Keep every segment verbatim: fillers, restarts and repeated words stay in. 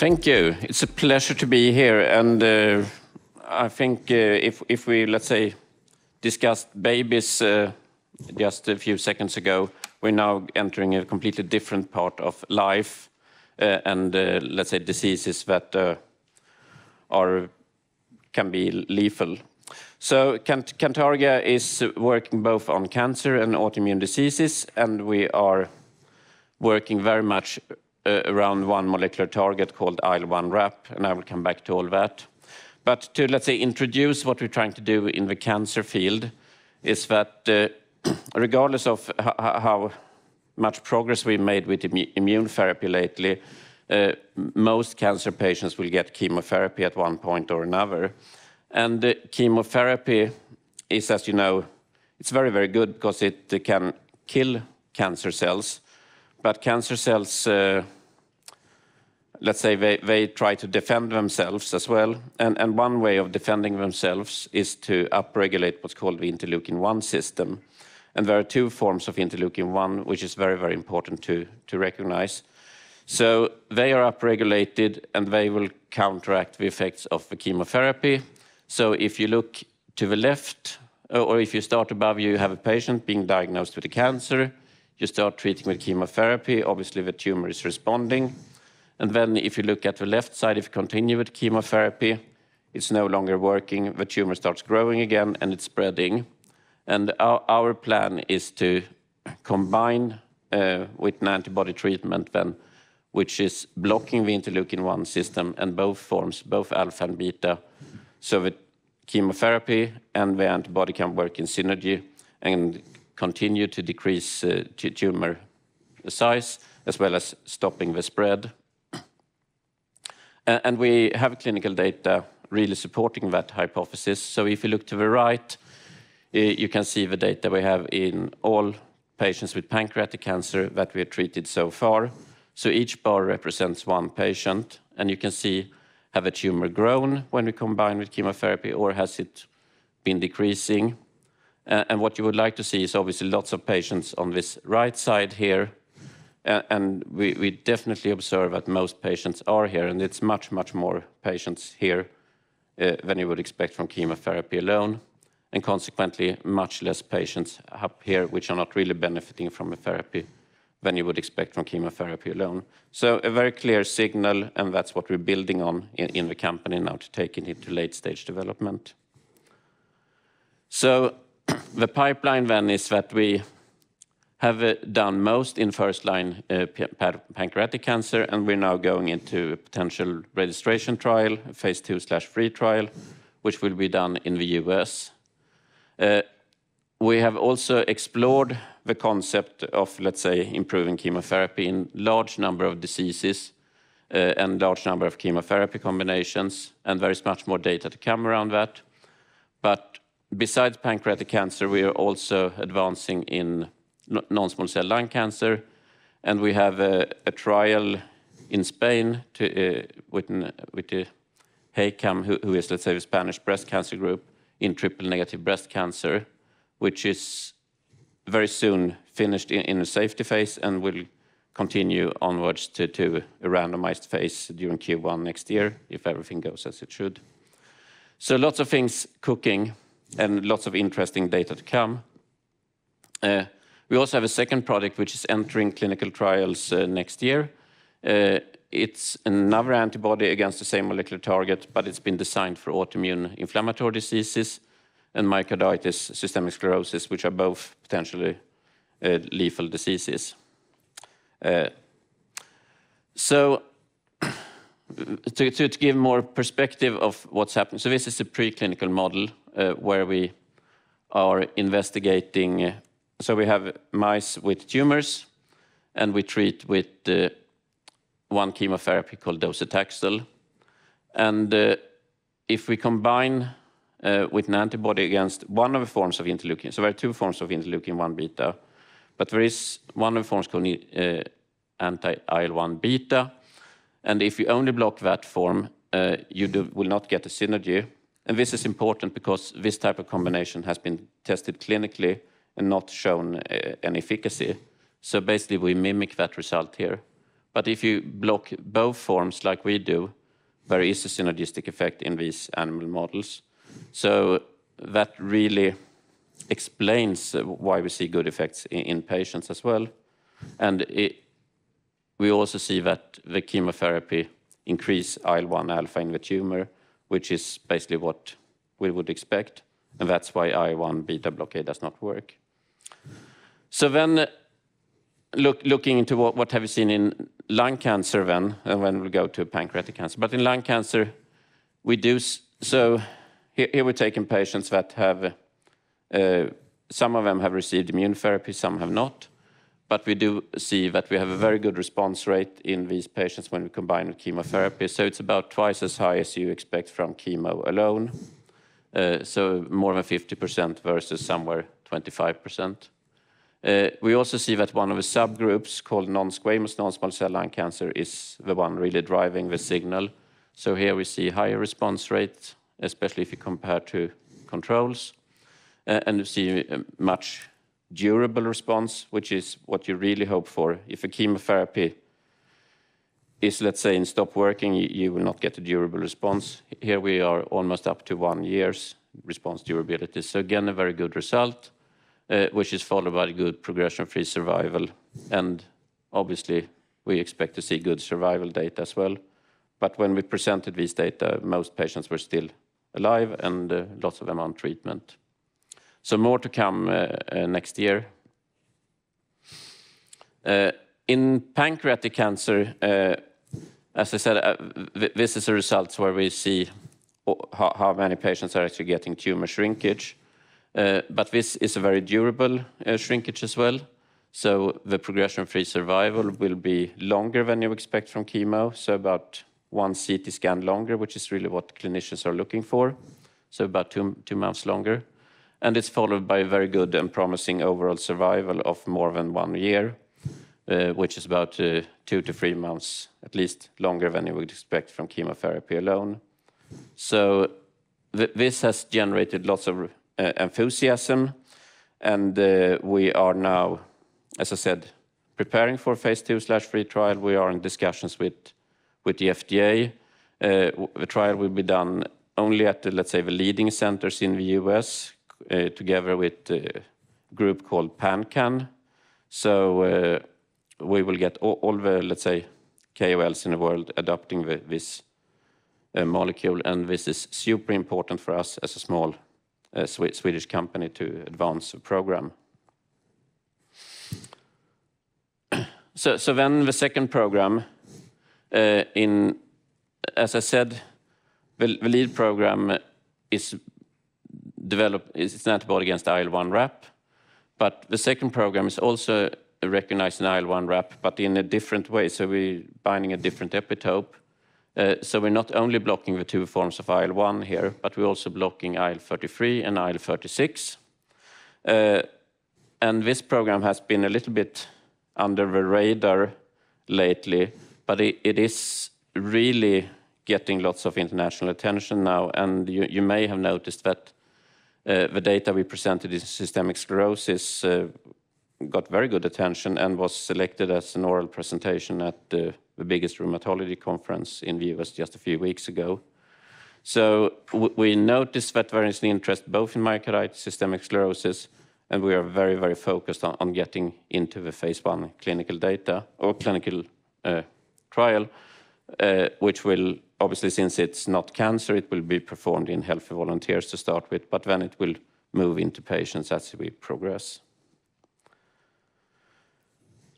Thank you. It's a pleasure to be here, and uh, I think uh, if if we, let's say, discussed babies uh, just a few seconds ago, we're now entering a completely different part of life, uh, and uh, let's say diseases that uh, are can be lethal. So Cant Cantargia is working both on cancer and autoimmune diseases, and we are working very much Uh, around one molecular target called I L one RAP, and I will come back to all that. But to, let's say, introduce what we're trying to do in the cancer field is that uh, regardless of how much progress we made with immu immune therapy lately, uh, most cancer patients will get chemotherapy at one point or another. And uh, chemotherapy is, as you know, it's very, very good because it uh, can kill cancer cells. But cancer cells, uh, let's say, they, they try to defend themselves as well. And, and one way of defending themselves is to upregulate what's called the interleukin one system. And there are two forms of interleukin one, which is very, very important to, to recognize. So they are upregulated, and they will counteract the effects of the chemotherapy. So if you look to the left, or if you start above, you have a patient being diagnosed with a cancer. You start treating with chemotherapy, obviously the tumor is responding. And then if you look at the left side, if you continue with chemotherapy, it's no longer working, the tumor starts growing again and it's spreading. And our, our plan is to combine uh, with an antibody treatment then, which is blocking the interleukin one system and both forms, both alpha and beta, so that chemotherapy and the antibody can work in synergy and continue to decrease uh, tumor size, as well as stopping the spread. And we have clinical data really supporting that hypothesis. So if you look to the right, you can see the data we have in all patients with pancreatic cancer that we have treated so far. So each bar represents one patient, and you can see, have a tumor grown when we combine with chemotherapy, or has it been decreasing? And what you would like to see is obviously lots of patients on this right side here. And we, we definitely observe that most patients are here, and it's much, much more patients here uh, than you would expect from chemotherapy alone. And consequently, much less patients up here, which are not really benefiting from a therapy than you would expect from chemotherapy alone. So a very clear signal, and that's what we're building on in, in the company now to take it into late-stage development. So the pipeline then is that we have uh, done most in first-line uh, pancreatic cancer, and we're now going into a potential registration trial, phase two slash three trial, which will be done in the U S. Uh, we have also explored the concept of, let's say, improving chemotherapy in large number of diseases uh, and large number of chemotherapy combinations, and there is much more data to come around that. But besides pancreatic cancer, we are also advancing in non-small cell lung cancer, and we have a, a trial in Spain to, uh, with, an, with the HACAM, who, who is, let's say, the Spanish breast cancer group, in triple-negative breast cancer, which is very soon finished in, in a safety phase and will continue onwards to, to a randomized phase during Q one next year, if everything goes as it should. So lots of things cooking, and lots of interesting data to come. Uh, we also have a second project which is entering clinical trials uh, next year. Uh, it's another antibody against the same molecular target, but it's been designed for autoimmune inflammatory diseases and myocarditis, systemic sclerosis, which are both potentially uh, lethal diseases. Uh, so to, to, to give more perspective of what's happening, so this is a preclinical model Uh, where we are investigating. Uh, so we have mice with tumors, and we treat with uh, one chemotherapy called docetaxel. And uh, if we combine uh, with an antibody against one of the forms of interleukin, so there are two forms of interleukin one beta, but there is one of the forms called uh, anti I L one beta. And if you only block that form, uh, you do, will not get a synergy. And this is important because this type of combination has been tested clinically and not shown uh, any efficacy. So basically we mimic that result here. But if you block both forms like we do, there is a synergistic effect in these animal models. So that really explains why we see good effects in, in patients as well. And it, we also see that the chemotherapy increase I L one alpha in the tumor, which is basically what we would expect. And that's why I L one beta blockade does not work. So then look, looking into what, what have you seen in lung cancer then, and when we'll go to pancreatic cancer. But in lung cancer, we do, so here, here we're taking patients that have, uh, some of them have received immunotherapy, some have not. But we do see that we have a very good response rate in these patients when we combine with chemotherapy. So it's about twice as high as you expect from chemo alone. Uh, so more than fifty percent versus somewhere twenty-five percent. Uh, we also see that one of the subgroups called non-squamous non-small cell lung cancer is the one really driving the signal. So here we see higher response rates, especially if you compare to controls. Uh, and we see much durable response, which is what you really hope for. If a chemotherapy is, let's say, in stop working, you, you will not get a durable response. Here we are almost up to one year's response durability. So again, a very good result, uh, which is followed by good progression-free survival. And obviously, we expect to see good survival data as well. But when we presented these data, most patients were still alive and uh, lots of them on treatment. So more to come uh, uh, next year. Uh, in pancreatic cancer, uh, as I said, uh, th this is the results where we see how, how many patients are actually getting tumor shrinkage. Uh, but this is a very durable uh, shrinkage as well. So the progression-free survival will be longer than you expect from chemo, so about one C T scan longer, which is really what clinicians are looking for, so about two, two months longer. And it's followed by very good and promising overall survival of more than one year, uh, which is about uh, two to three months, at least longer than you would expect from chemotherapy alone. So th this has generated lots of uh, enthusiasm, and uh, we are now, as I said, preparing for phase two slash three trial. We are in discussions with, with the F D A. Uh, the trial will be done only at, the, let's say, the leading centers in the U S, Uh, together with a group called PanCan. So uh, we will get all, all the, let's say, K O Ls in the world adopting the, this uh, molecule. And this is super important for us as a small uh, Sw- Swedish company to advance the program. So, so then the second program uh, in, as I said, the, the lead program is develop, it's an antibody against I L one RAP, but the second program is also recognizing I L one RAP, but in a different way, so we're binding a different epitope. Uh, so we're not only blocking the two forms of I L one here, but we're also blocking I L thirty-three and I L thirty-six. Uh, and this program has been a little bit under the radar lately, but it, it is really getting lots of international attention now, and you, you may have noticed that Uh, the data we presented in systemic sclerosis uh, got very good attention and was selected as an oral presentation at uh, the biggest rheumatology conference in the U S just a few weeks ago. So w we noticed that there is an interest both in myocarditis, systemic sclerosis, and we are very, very focused on, on getting into the phase one clinical data or clinical uh, trial, uh, which will obviously, since it's not cancer, it will be performed in healthy volunteers to start with, but then it will move into patients as we progress.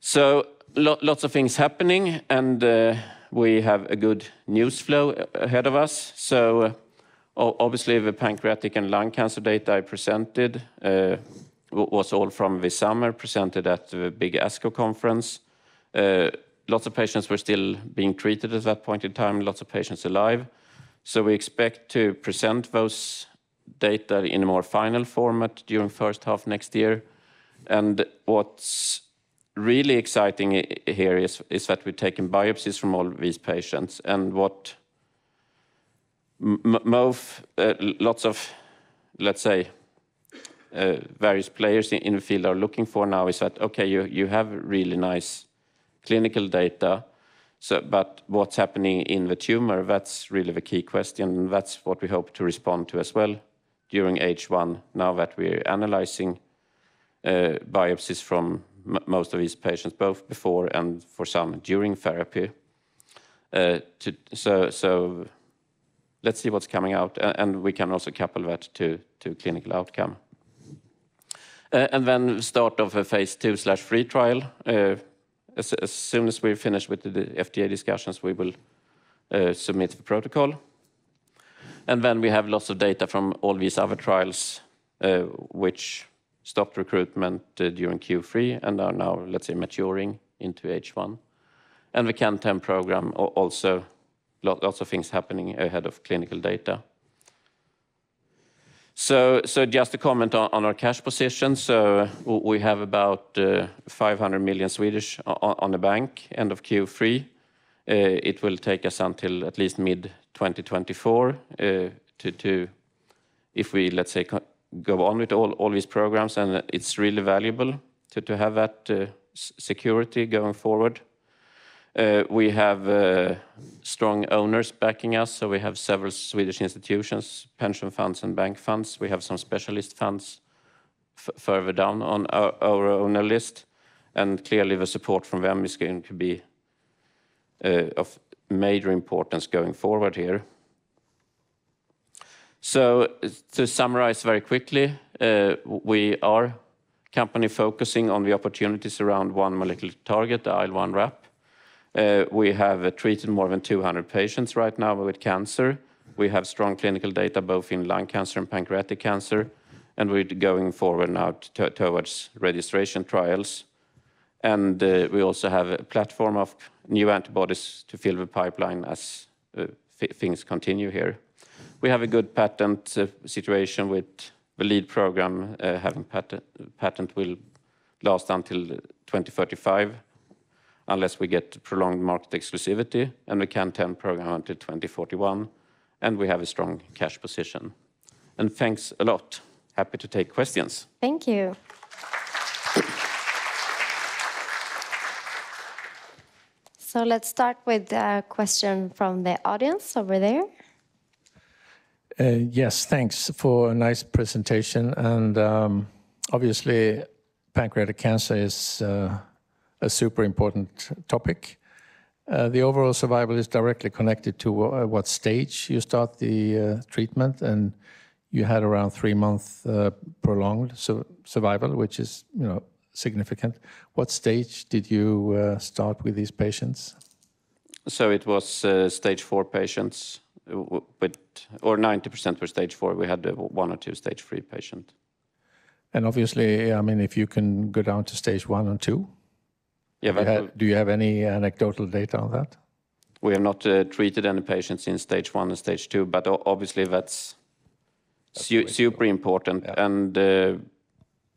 So lo lots of things happening, and uh, we have a good news flow ahead of us. So uh, obviously the pancreatic and lung cancer data I presented uh, was all from this summer, presented at the big ASCO conference. Uh, Lots of patients were still being treated at that point in time, lots of patients alive. So we expect to present those data in a more final format during first half next year. And what's really exciting here is, is that we've taken biopsies from all these patients. And what both uh, lots of, let's say, uh, various players in, in the field are looking for now is that, okay, you, you have really nice clinical data, So, but what's happening in the tumor, that's really the key question. That's what we hope to respond to as well during H one, now that we're analyzing uh, biopsies from m most of these patients, both before and for some during therapy. Uh, to, so, so let's see what's coming out, and we can also couple that to, to clinical outcome. Uh, and then start of a phase two slash three trial. Uh, As, as soon as we're finished with the F D A discussions, we will uh, submit the protocol. And then we have lots of data from all these other trials, uh, which stopped recruitment uh, during Q three and are now, let's say, maturing into H one. And the CAN ten program, also lots of things happening ahead of clinical data. So, so just to comment on, on our cash position, so we have about uh, five hundred million Swedish on, on the bank, end of Q three. Uh, it will take us until at least mid twenty twenty-four uh, to, to, if we, let's say, go on with all, all these programs, and it's really valuable to, to have that uh, security going forward. Uh, we have uh, strong owners backing us, so we have several Swedish institutions, pension funds and bank funds. We have some specialist funds f further down on our, our owner list, and clearly the support from them is going to be uh, of major importance going forward here. So to summarize very quickly, uh, we are a company focusing on the opportunities around one molecular target, the I L one RAP. Uh, we have uh, treated more than two hundred patients right now with cancer. We have strong clinical data both in lung cancer and pancreatic cancer, and we're going forward now towards registration trials. And uh, we also have a platform of new antibodies to fill the pipeline as uh, things continue here. We have a good patent uh, situation with the lead program uh, having patent, patent will last until twenty thirty-five. Unless we get prolonged market exclusivity, and we CAN ten program until twenty forty-one, and we have a strong cash position. And thanks a lot. Happy to take questions. Thank you. So let's start with a question from the audience over there. Uh, yes, thanks for a nice presentation. And um, obviously, pancreatic cancer is Uh, a super important topic. Uh, the overall survival is directly connected to uh, what stage you start the uh, treatment, and you had around three month uh, prolonged su survival, which is, you know, significant. What stage did you uh, start with these patients? So it was uh, stage four patients, but, or ninety percent were stage four. We had one or two stage three patients. And obviously, I mean, if you can go down to stage one and two, yeah, do, you have, do you have any anecdotal data on that? We have not uh, treated any patients in stage one and stage two, but obviously that's, that's su super important. Yeah. And uh,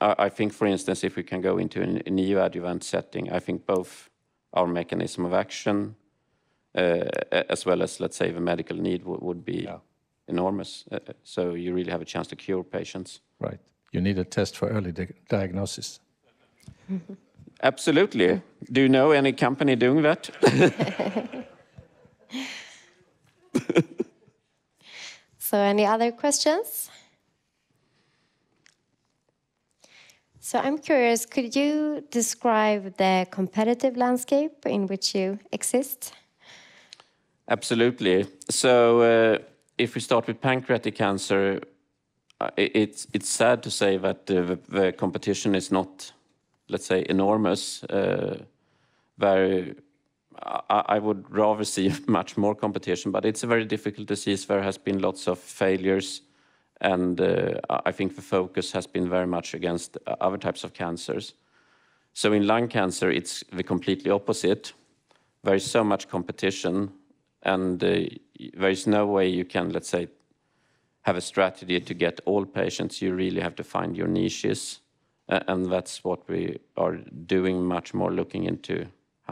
I, I think, for instance, if we can go into an, a neoadjuvant setting, I think both our mechanism of action, uh, as well as, let's say, the medical need would be yeah. enormous. Uh, so you really have a chance to cure patients. Right. You need a test for early di diagnosis. Absolutely. Do you know any company doing that? So any other questions? So I'm curious, could you describe the competitive landscape in which you exist? Absolutely. So uh, if we start with pancreatic cancer, it's, it's sad to say that the, the competition is not, let's say, enormous. Uh, very, I, I would rather see much more competition, but it's a very difficult disease. There has been lots of failures, and uh, I think the focus has been very much against other types of cancers. So in lung cancer, it's the completely opposite. There is so much competition, and uh, there is no way you can, let's say, have a strategy to get all patients. You really have to find your niches. And that's what we are doing much more, looking into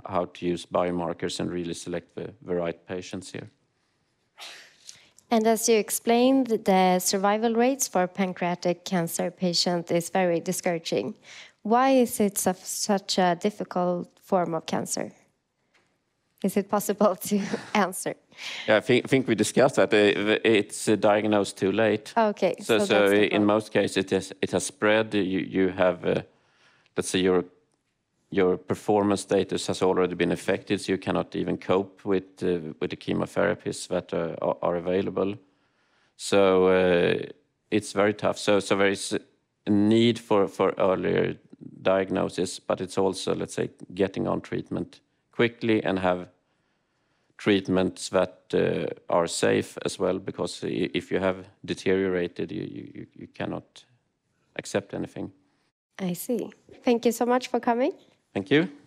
how to use biomarkers and really select the, the right patients here. And as you explained, the survival rates for pancreatic cancer patients is very discouraging. Why is it such a difficult form of cancer? Is it possible to answer? Yeah, I think, think we discussed that. It's diagnosed too late. Okay. So, so, so in most cases, it has, it has spread. You, you have, uh, let's say, your your performance status has already been affected, so you cannot even cope with uh, with the chemotherapies that uh, are, are available. So uh, it's very tough. So so there is a need for for earlier diagnosis, but it's also, let's say, getting on treatment quickly and have treatments that uh, are safe as well, because if you have deteriorated, you, you, you cannot accept anything. I see. Thank you so much for coming. Thank you.